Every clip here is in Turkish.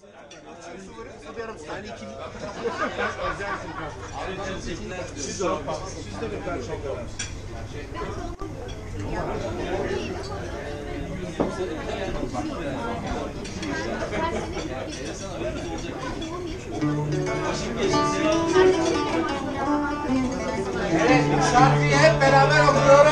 Evet, şarkıyı hep beraber okuyoruz.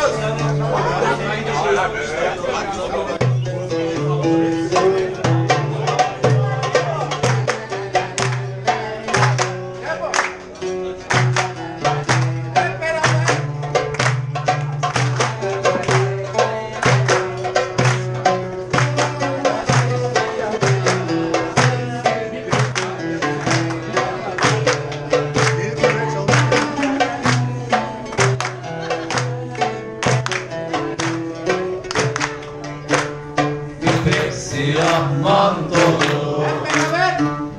Siyah mantolu,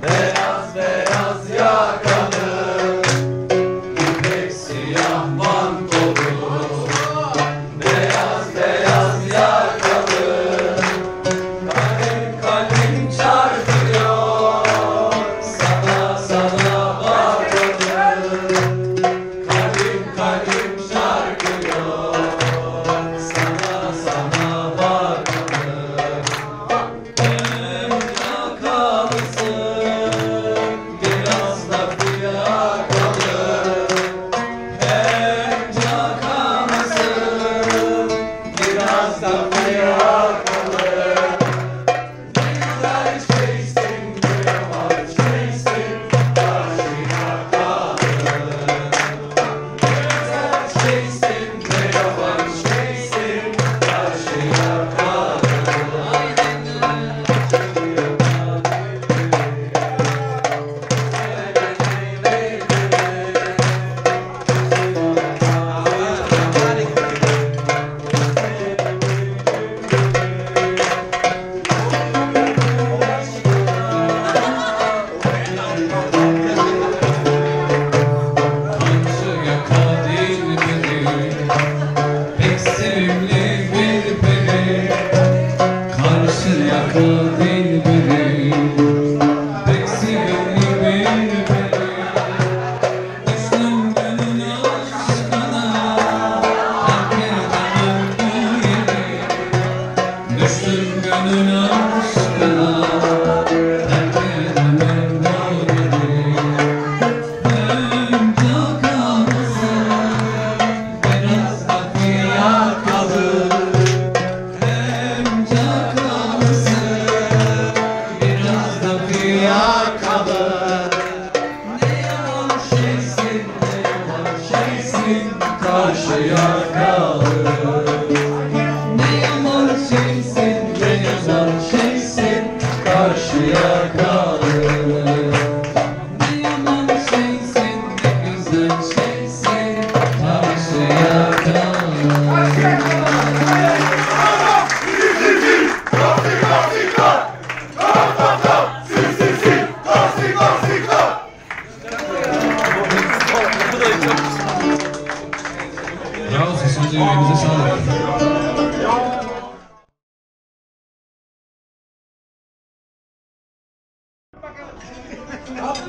beyaz beyaz yakalı. İpek siyah mantolu, beyaz beyaz yakalı. Kalem kalem çarpıyor, sana sana bakıyor. Kalem kalem çarpıyor, sana sana bakıyor.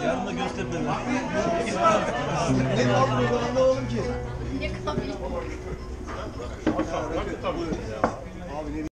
Yanına gösterdim. Ne orada oğlum ki? Ne kabul? Abi ne